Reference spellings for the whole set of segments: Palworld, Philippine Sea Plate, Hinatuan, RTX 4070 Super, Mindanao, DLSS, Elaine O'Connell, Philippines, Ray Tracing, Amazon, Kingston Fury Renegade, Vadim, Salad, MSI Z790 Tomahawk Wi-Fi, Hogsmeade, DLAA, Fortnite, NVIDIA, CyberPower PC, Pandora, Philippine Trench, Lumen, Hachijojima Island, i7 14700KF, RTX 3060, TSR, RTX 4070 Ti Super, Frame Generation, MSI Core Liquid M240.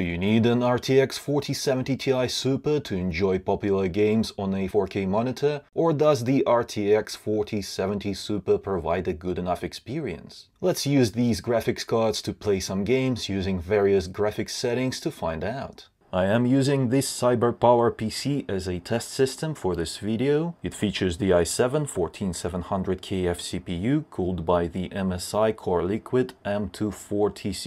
Do you need an RTX 4070 Ti Super to enjoy popular games on a 4K monitor, or does the RTX 4070 Super provide a good enough experience? Let's use these graphics cards to play some games using various graphics settings to find out. I am using this CyberPower PC as a test system for this video. It features the i7 14700KF CPU cooled by the MSI Core Liquid M240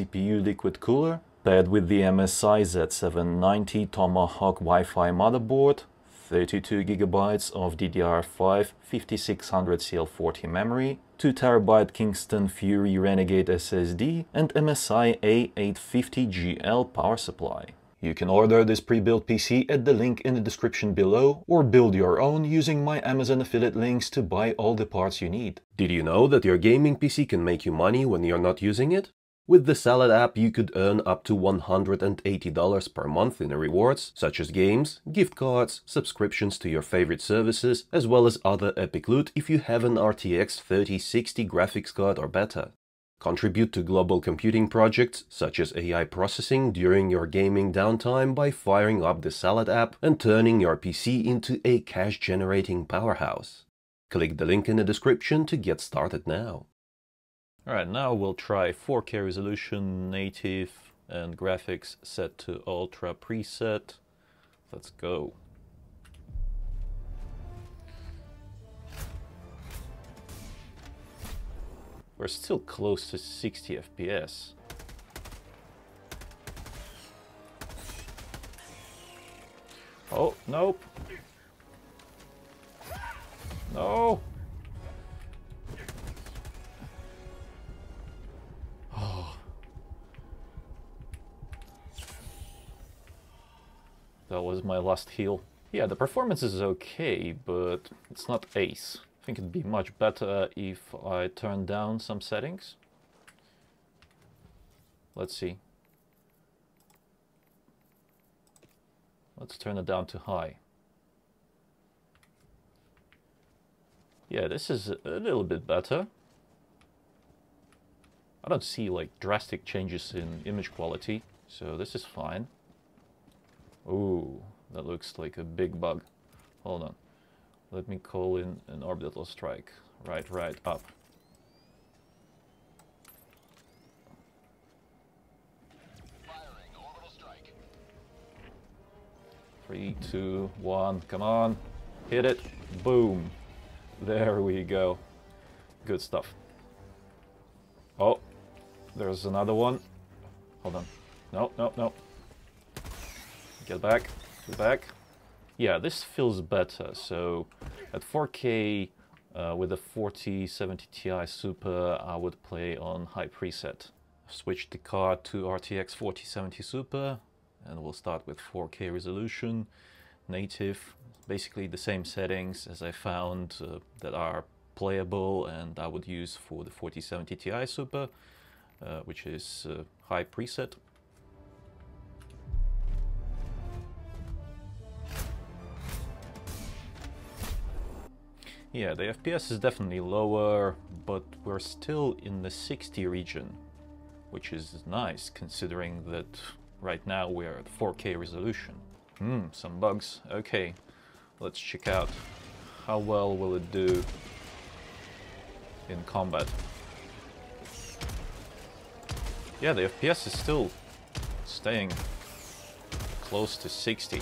CPU liquid cooler, paired with the MSI Z790 Tomahawk Wi-Fi motherboard, 32GB of DDR5 5600 CL40 memory, 2TB Kingston Fury Renegade SSD, and MSI A850GL power supply. You can order this pre-built PC at the link in the description below, or build your own using my Amazon affiliate links to buy all the parts you need. Did you know that your gaming PC can make you money when you're not using it? With the Salad app you could earn up to $180 per month in rewards, such as games, gift cards, subscriptions to your favorite services, as well as other epic loot if you have an RTX 3060 graphics card or better. Contribute to global computing projects, such as AI processing, during your gaming downtime by firing up the Salad app and turning your PC into a cash-generating powerhouse. Click the link in the description to get started now. Alright, now we'll try 4K resolution, native, and graphics set to ultra preset. Let's go. We're still close to 60 FPS. Oh, nope. No. Oh. That was my last heal. Yeah, the performance is okay, but it's not ace. I think it'd be much better if I turn down some settings. Let's see. Let's turn it down to high. Yeah, this is a little bit better. I don't see like drastic changes in image quality, so this is fine. Ooh, that looks like a big bug. Hold on. Let me call in an orbital strike. Right, up. Firing orbital strike. 3, 2, 1, come on. Hit it. Boom. There we go. Good stuff. Oh, there's another one. Hold on. No. Get back. Yeah, this feels better. So at 4K with a 4070 Ti Super, I would play on high preset. Switch the card to RTX 4070 Super, and we'll start with 4K resolution, native, basically the same settings as I found that are playable and I would use for the 4070 Ti Super, which is high preset. Yeah, the FPS is definitely lower, but we're still in the 60 region, which is nice considering that right now we're at 4K resolution. Some bugs. Okay, let's check out how well will it do in combat. Yeah, the FPS is still staying close to 60.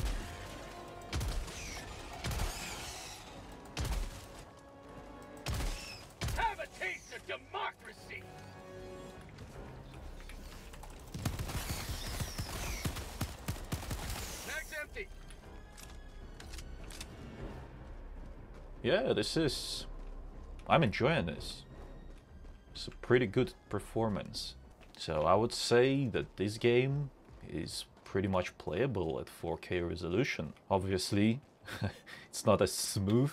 Yeah, this is... I'm enjoying this. It's a pretty good performance. So I would say that this game is pretty much playable at 4K resolution. Obviously, it's not as smooth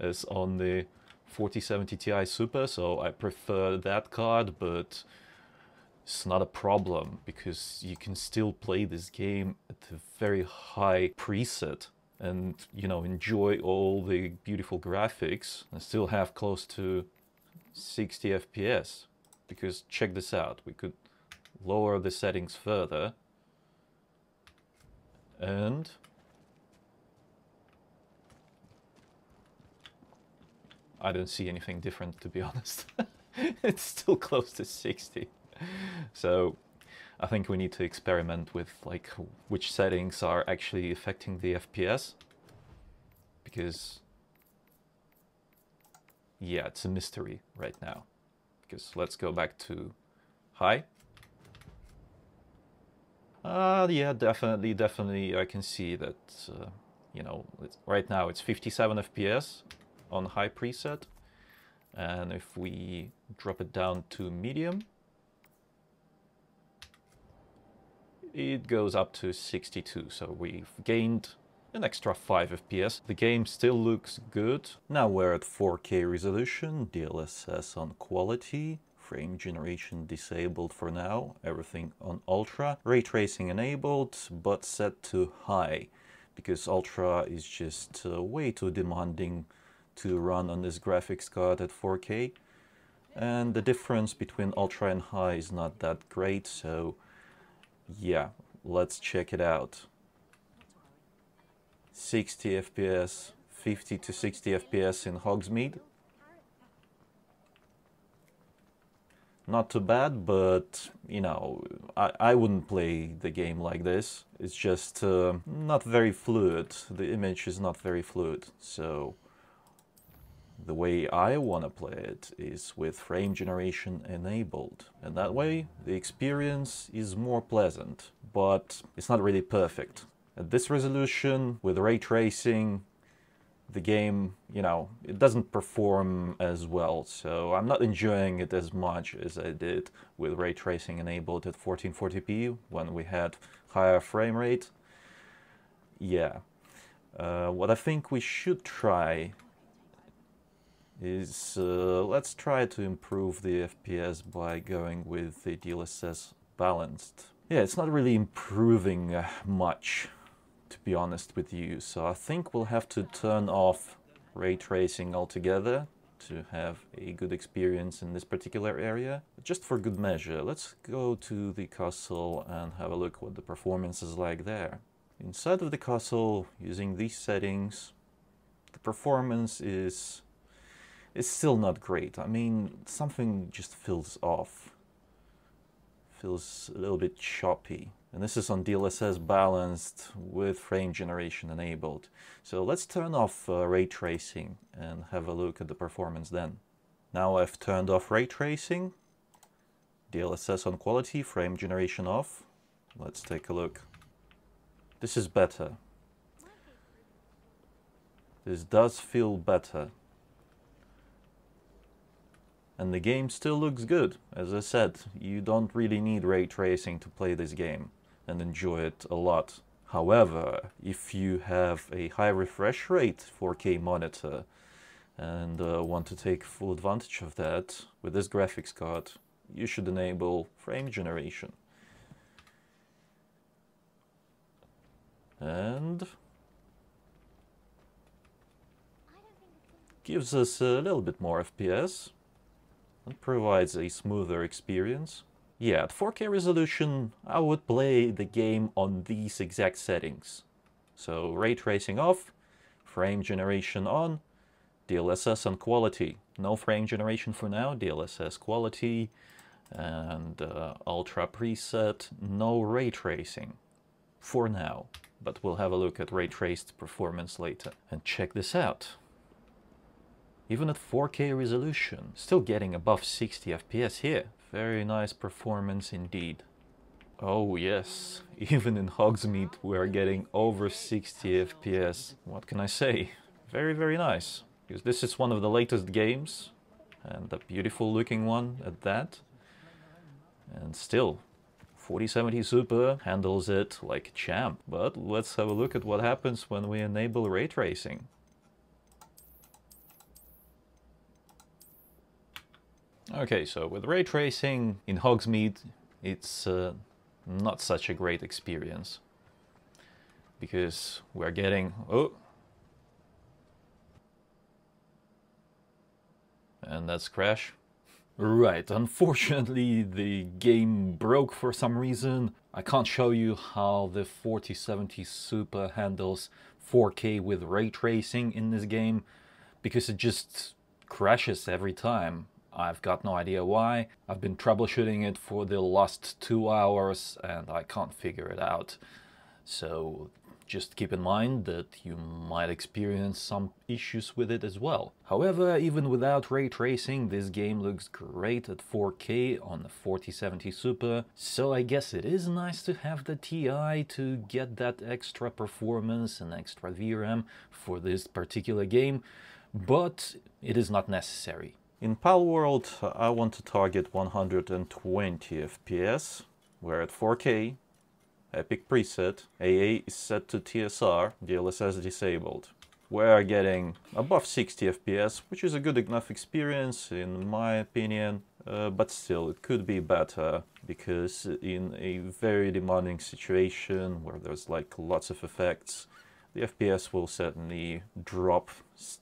as on the 4070 Ti Super, so I prefer that card, but it's not a problem because you can still play this game at a very high preset and, you know, enjoy all the beautiful graphics and still have close to 60 FPS. Because check this out, we could lower the settings further And I don't see anything different, to be honest. It's still close to 60. So I think we need to experiment with like which settings are actually affecting the FPS, because yeah, it's a mystery right now. Because let's go back to high. Yeah, definitely I can see that, you know, right now it's 57 FPS on high preset. And if we drop it down to medium, it goes up to 62. So we've gained an extra 5 FPS. The game still looks good. Now we're at 4K resolution, DLSS on quality, frame generation disabled for now, everything on ultra, ray tracing enabled but set to high, because ultra is just way too demanding to run on this graphics card at 4K, and the difference between ultra and high is not that great, so yeah, let's check it out. 60 FPS, 50 to 60 FPS in Hogsmeade. Not too bad, but, you know, I wouldn't play the game like this. It's just not very fluid. The image is not very fluid, so the way I want to play it is with frame generation enabled. And that way, the experience is more pleasant, but it's not really perfect. At this resolution, with ray tracing, the game, you know, it doesn't perform as well. So I'm not enjoying it as much as I did with ray tracing enabled at 1440p when we had higher frame rate. Yeah. What I think we should try is let's try to improve the FPS by going with the DLSS balanced. Yeah, it's not really improving much, to be honest with you, so I think we'll have to turn off ray tracing altogether to have a good experience in this particular area. Just for good measure, let's go to the castle and have a look what the performance is like there. Inside of the castle, using these settings, the performance is still not great. I mean, something just feels off. Feels a little bit choppy. And this is on DLSS balanced with frame generation enabled. So let's turn off ray tracing and have a look at the performance then. Now I've turned off ray tracing, DLSS on quality, frame generation off. Let's take a look. This is better. This does feel better. And the game still looks good. As I said, you don't really need ray tracing to play this game and enjoy it a lot. However, if you have a high refresh rate 4K monitor and want to take full advantage of that with this graphics card, you should enable frame generation. And gives us a little bit more FPS. It provides a smoother experience. Yeah, at 4K resolution, I would play the game on these exact settings. So ray tracing off, frame generation on, DLSS on quality. No frame generation for now, DLSS quality, and ultra preset, no ray tracing for now. But we'll have a look at ray traced performance later. And check this out. Even at 4K resolution, still getting above 60 FPS here. Very nice performance indeed. Oh yes, even in Hogsmeade we're getting over 60 FPS. What can I say? Very, very nice. Because this is one of the latest games, and a beautiful looking one at that. And still, 4070 Super handles it like a champ. But let's have a look at what happens when we enable ray tracing. Okay, so with ray tracing in Hogsmeade, it's not such a great experience, because we're getting, oh, and that's crash. Right, unfortunately the game broke for some reason. I can't show you how the 4070 Super handles 4K with ray tracing in this game, because it just crashes every time. I've got no idea why. I've been troubleshooting it for the last 2 hours and I can't figure it out. So just keep in mind that you might experience some issues with it as well. However, even without ray tracing, this game looks great at 4K on the 4070 Super, so I guess it is nice to have the Ti to get that extra performance and extra VRAM for this particular game, but it is not necessary. In Palworld, I want to target 120 FPS, we're at 4K, epic preset, AA is set to TSR, DLSS disabled. We're getting above 60 FPS, which is a good enough experience in my opinion, but still it could be better, because in a very demanding situation where there's like lots of effects, the FPS will certainly drop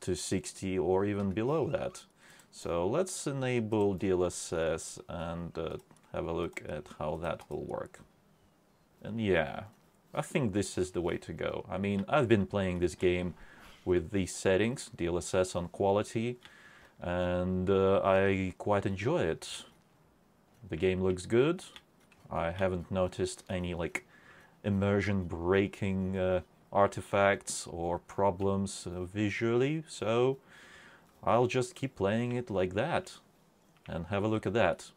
to 60 or even below that. So let's enable DLSS and have a look at how that will work. And yeah, I think this is the way to go. I mean, I've been playing this game with these settings, DLSS on quality, and I quite enjoy it. The game looks good. I haven't noticed any like immersion breaking artifacts or problems visually, so I'll just keep playing it like that, and have a look at that.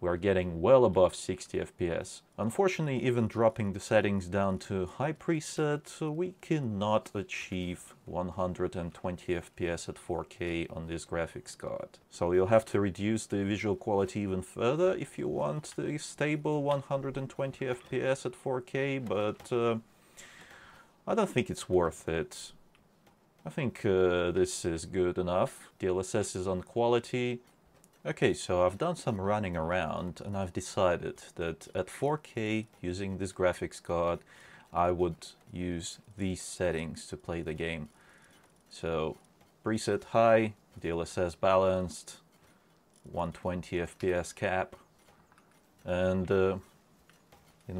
We're getting well above 60 FPS. Unfortunately, even dropping the settings down to high preset, we cannot achieve 120 FPS at 4K on this graphics card. So you'll have to reduce the visual quality even further if you want the stable 120 FPS at 4K, but I don't think it's worth it. I think this is good enough. DLSS is on quality. Okay, so I've done some running around and I've decided that at 4K, using this graphics card, I would use these settings to play the game. So preset high, DLSS balanced, 120 FPS cap, and in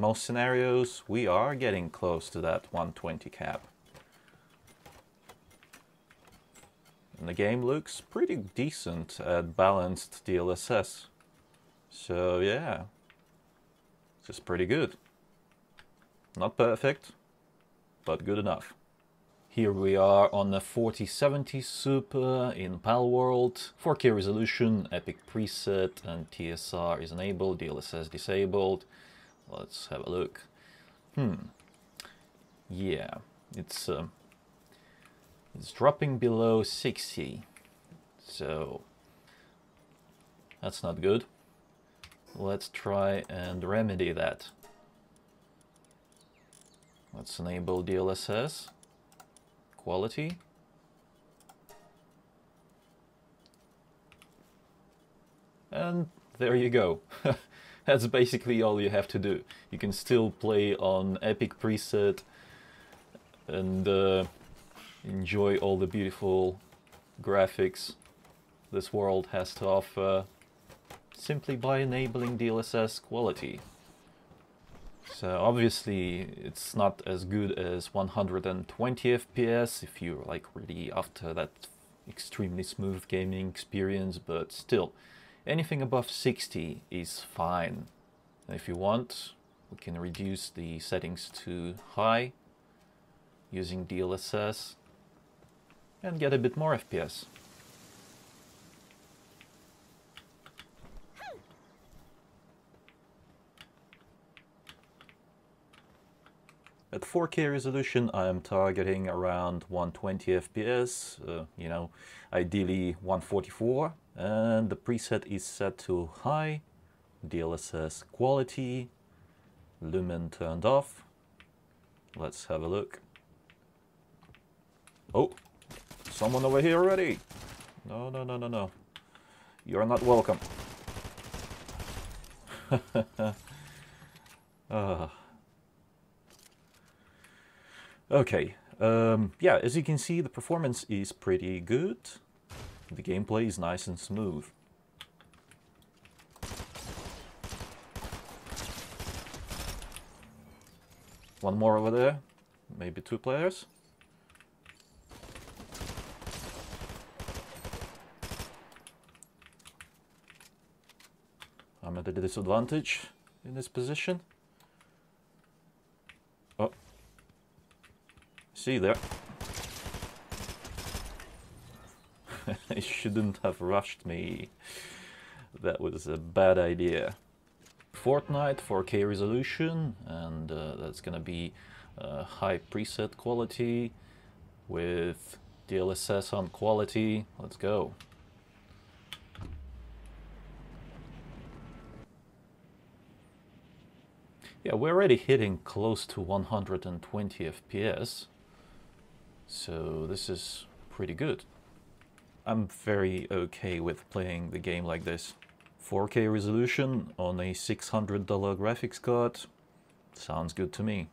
most scenarios we are getting close to that 120 cap. And the game looks pretty decent at balanced DLSS. So yeah, this is pretty good. Not perfect, but good enough. Here we are on the 4070 Super in Palworld. 4K resolution, epic preset, and TSR is enabled, DLSS disabled. Let's have a look. Yeah, it's dropping below 60, so that's not good. Let's try and remedy that. Let's enable DLSS, quality. And there you go. That's basically all you have to do. You can still play on epic preset and enjoy all the beautiful graphics this world has to offer, simply by enabling DLSS quality. So obviously it's not as good as 120 FPS if you're like really after that extremely smooth gaming experience, but still, anything above 60 is fine. And if you want, we can reduce the settings to high using DLSS and get a bit more FPS. At 4K resolution I am targeting around 120 FPS, you know, ideally 144, and the preset is set to high, DLSS quality, lumen turned off. Let's have a look. Oh! Someone over here already! No, no, no, no, no. You're not welcome. Okay. Yeah, as you can see, the performance is pretty good. The gameplay is nice and smooth. One more over there. Maybe two players. I'm at a disadvantage in this position. Oh. See there. I shouldn't have rushed me. That was a bad idea. Fortnite 4K resolution, and that's gonna be high preset quality with DLSS on quality. Let's go. Yeah, we're already hitting close to 120 FPS, so this is pretty good. I'm very okay with playing the game like this. 4K resolution on a $600 graphics card sounds good to me.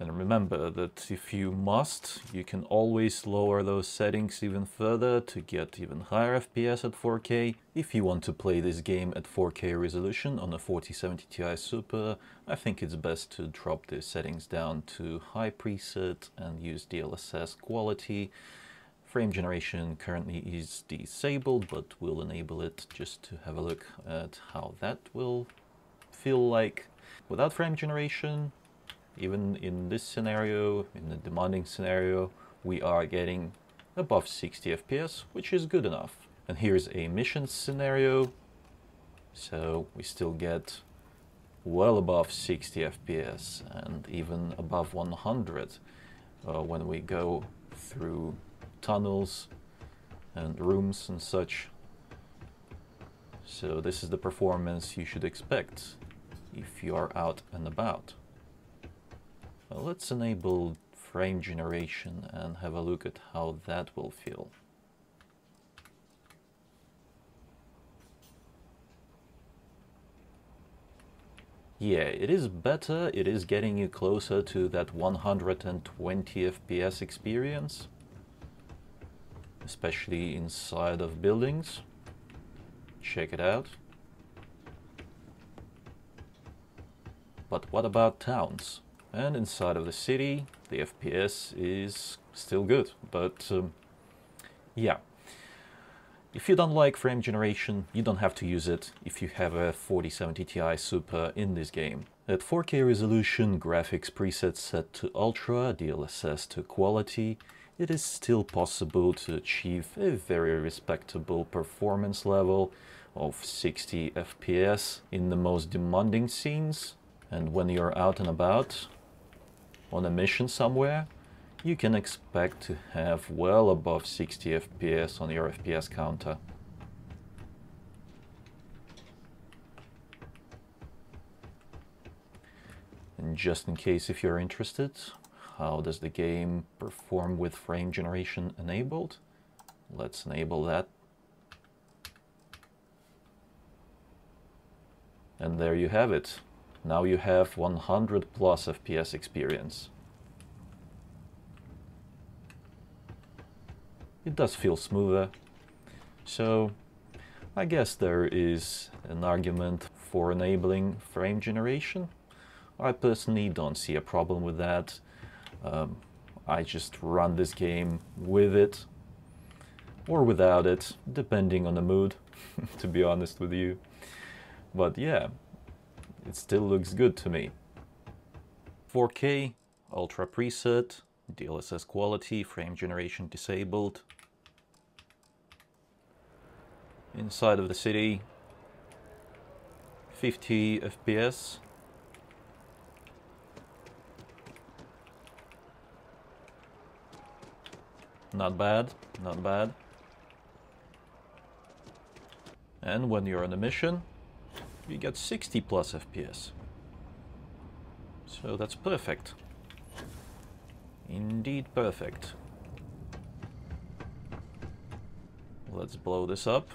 And remember that if you must, you can always lower those settings even further to get even higher FPS at 4K. If you want to play this game at 4K resolution on a 4070 Ti Super, I think it's best to drop the settings down to high preset and use DLSS quality. Frame generation currently is disabled, but we'll enable it just to have a look at how that will feel like. Without frame generation, even in this scenario, in the demanding scenario, we are getting above 60 FPS, which is good enough. And here's a mission scenario, so we still get well above 60 FPS and even above 100 when we go through tunnels and rooms and such. So this is the performance you should expect if you are out and about. Well, let's enable frame generation and have a look at how that will feel. Yeah, it is better. It is getting you closer to that 120 FPS experience, especially inside of buildings. Check it out. But what about towns? And inside of the city, the FPS is still good, but yeah. If you don't like frame generation, you don't have to use it if you have a 4070 Ti Super in this game. At 4K resolution, graphics presets set to ultra, DLSS to quality, it is still possible to achieve a very respectable performance level of 60 FPS in the most demanding scenes. And when you're out and about on a mission somewhere, you can expect to have well above 60 FPS on your FPS counter. And just in case if you're interested, how does the game perform with frame generation enabled? Let's enable that. And there you have it. Now you have 100 plus FPS experience. It does feel smoother. So I guess there is an argument for enabling frame generation. I personally don't see a problem with that. I just run this game with it or without it, depending on the mood, to be honest with you. But yeah, it still looks good to me. 4K, ultra preset, DLSS quality, frame generation disabled. Inside of the city, 50 FPS. Not bad, not bad. And when you're on a mission, you get 60 plus FPS. So that's perfect. Indeed perfect. Let's blow this up.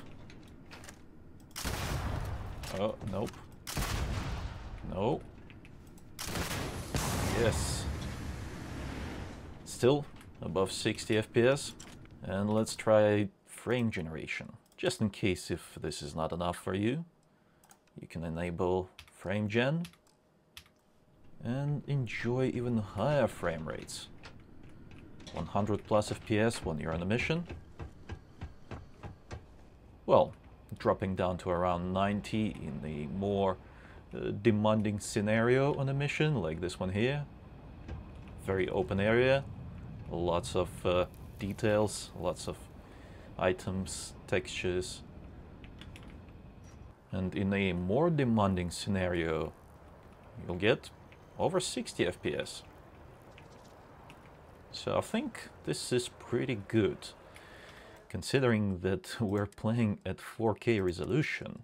Oh, nope. No. Yes. Still above 60 FPS, and let's try frame generation. Just in case if this is not enough for you, you can enable frame gen and enjoy even higher frame rates. 100 plus FPS when you're on a mission. Well, dropping down to around 90 in the more demanding scenario on a mission like this one here. Very open area, lots of details, lots of items, textures. And in a more demanding scenario, you'll get over 60 FPS. So I think this is pretty good, considering that we're playing at 4K resolution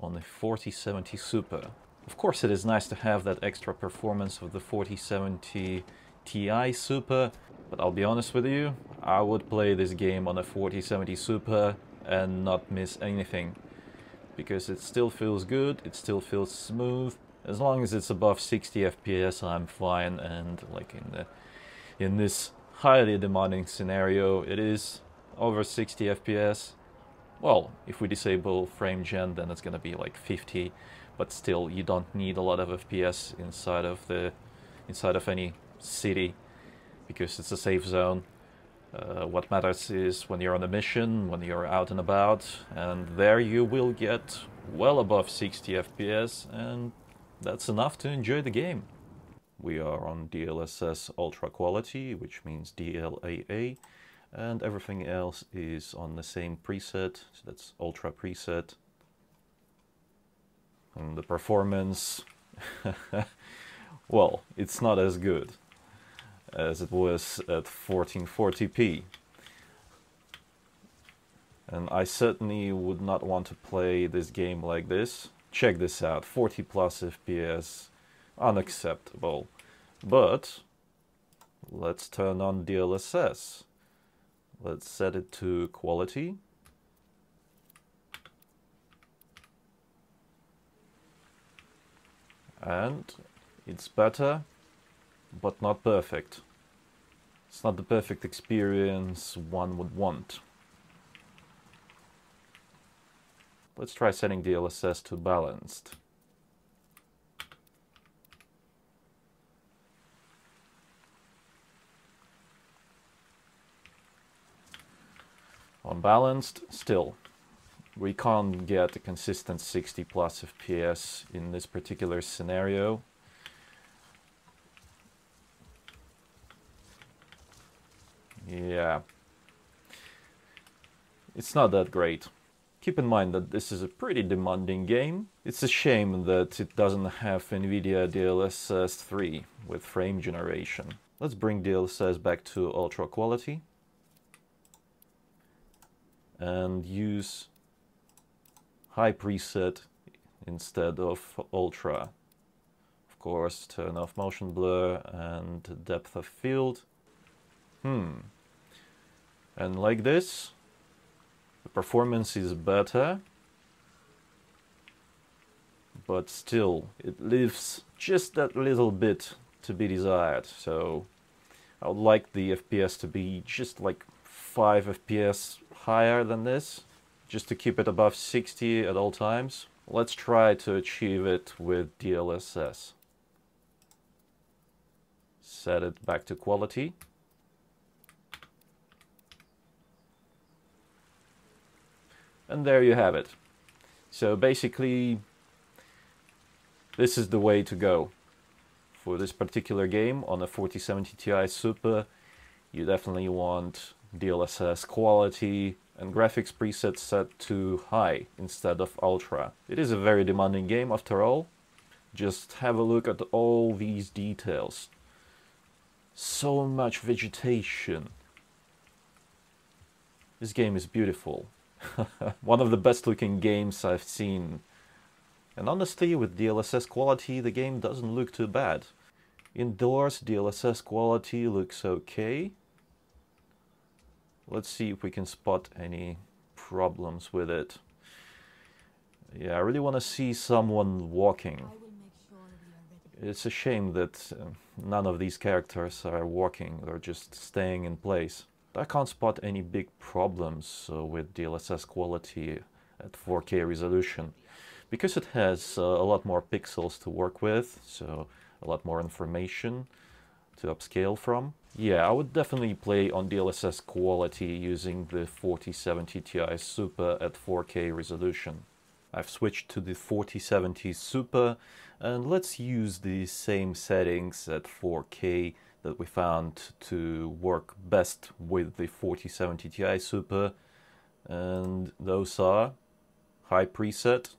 on the 4070 Super. Of course, it is nice to have that extra performance of the 4070 Ti Super, but I'll be honest with you, I would play this game on a 4070 Super and not miss anything, because it still feels good, it still feels smooth. As long as it's above 60 FPS, I'm fine, and like in this highly demanding scenario, it is over 60 FPS. Well, if we disable frame gen, then it's gonna be like 50, but still, you don't need a lot of FPS inside of any city, because it's a safe zone. What matters is when you're on a mission, when you're out and about, and there you will get well above 60 FPS, and that's enough to enjoy the game. We are on DLSS Ultra Quality, which means DLAA, and everything else is on the same preset, so that's Ultra Preset. And the performance, well, it's not as good as it was at 1440p. And I certainly would not want to play this game like this. Check this out, 40 plus FPS, unacceptable. But let's turn on DLSS. Let's set it to quality. And it's better, but not perfect. It's not the perfect experience one would want. Let's try setting DLSS to balanced. On balanced, still, we can't get a consistent 60 plus FPS in this particular scenario. Yeah, it's not that great. Keep in mind that this is a pretty demanding game. It's a shame that it doesn't have NVIDIA DLSS 3 with frame generation. Let's bring DLSS back to Ultra Quality and use High Preset instead of Ultra. Of course, turn off Motion Blur and Depth of Field. And like this, the performance is better, but still, it leaves just that little bit to be desired. So I would like the FPS to be just like 5 FPS higher than this, just to keep it above 60 at all times. Let's try to achieve it with DLSS. Set it back to quality. And there you have it. So basically, this is the way to go. For this particular game on a 4070 Ti Super, you definitely want DLSS quality and graphics presets set to high instead of ultra. It is a very demanding game after all. Just have a look at all these details. So much vegetation. This game is beautiful. One of the best looking games I've seen. And honestly, with DLSS quality, the game doesn't look too bad. Indoors, DLSS quality looks okay. Let's see if we can spot any problems with it. Yeah, I really want to see someone walking. It's a shame that none of these characters are walking, they're just staying in place. I can't spot any big problems with DLSS quality at 4K resolution, because it has a lot more pixels to work with, so a lot more information to upscale from. Yeah, I would definitely play on DLSS quality using the 4070 Ti Super at 4K resolution. I've switched to the 4070 Super, and let's use the same settings at 4K that we found to work best with the 4070 Ti Super, and those are high preset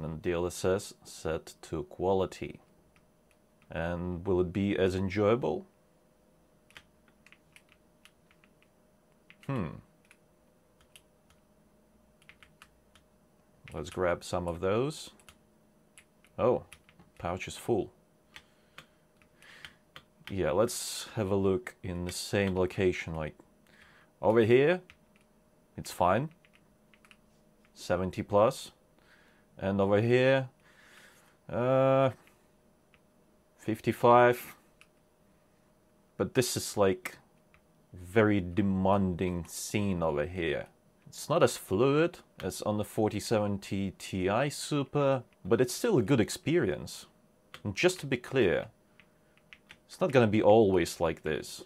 and DLSS set to quality. And will it be as enjoyable? Let's grab some of those. Oh, pouch is full. Yeah, let's have a look in the same location, like over here, it's fine, 70 plus, and over here, 55, but this is like very demanding scene over here. It's not as fluid as on the 4070 Ti Super, but it's still a good experience. And just to be clear, it's not gonna be always like this.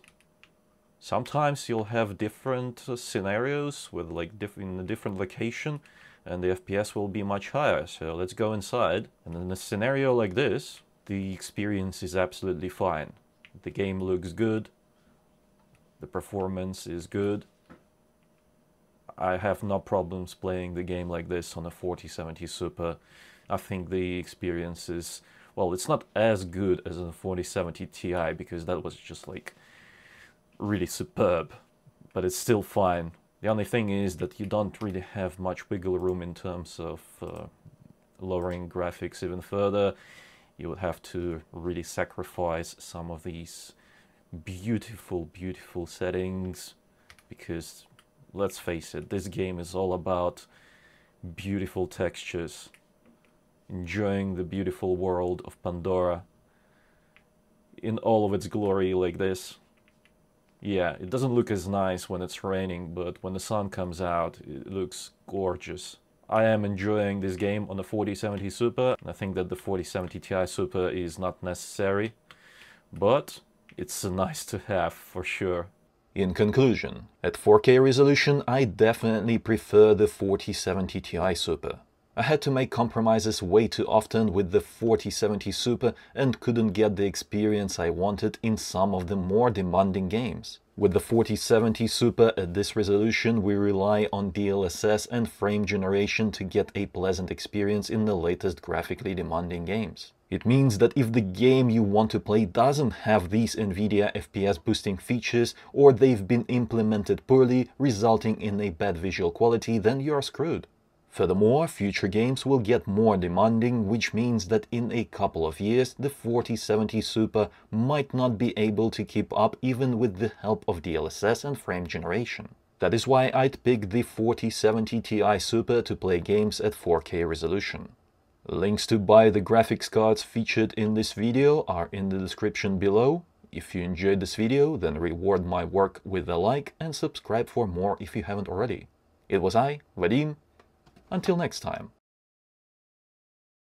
Sometimes you'll have different scenarios with like in a different location, and the FPS will be much higher. So let's go inside, and in a scenario like this, the experience is absolutely fine. The game looks good, the performance is good. I have no problems playing the game like this on a 4070 Super. I think the experience is, well, it's not as good as on a 4070 Ti because that was just like really superb, but it's still fine. The only thing is that you don't really have much wiggle room in terms of lowering graphics even further. You would have to really sacrifice some of these beautiful, beautiful settings because, let's face it, this game is all about beautiful textures, enjoying the beautiful world of Pandora in all of its glory like this. Yeah, it doesn't look as nice when it's raining, but when the sun comes out, it looks gorgeous. I am enjoying this game on the 4070 Super, and I think that the 4070 Ti Super is not necessary, but it's nice to have for sure. In conclusion, at 4K resolution, I definitely prefer the 4070 Ti Super. I had to make compromises way too often with the 4070 Super and couldn't get the experience I wanted in some of the more demanding games. With the 4070 Super at this resolution, we rely on DLSS and frame generation to get a pleasant experience in the latest graphically demanding games. It means that if the game you want to play doesn't have these NVIDIA FPS boosting features, or they've been implemented poorly, resulting in a bad visual quality, then you're screwed. Furthermore, future games will get more demanding, which means that in a couple of years the 4070 Super might not be able to keep up even with the help of DLSS and frame generation. That is why I'd pick the 4070 Ti Super to play games at 4K resolution. Links to buy the graphics cards featured in this video are in the description below. If you enjoyed this video, then reward my work with a like and subscribe for more if you haven't already. It was I, Vadim. Until next time.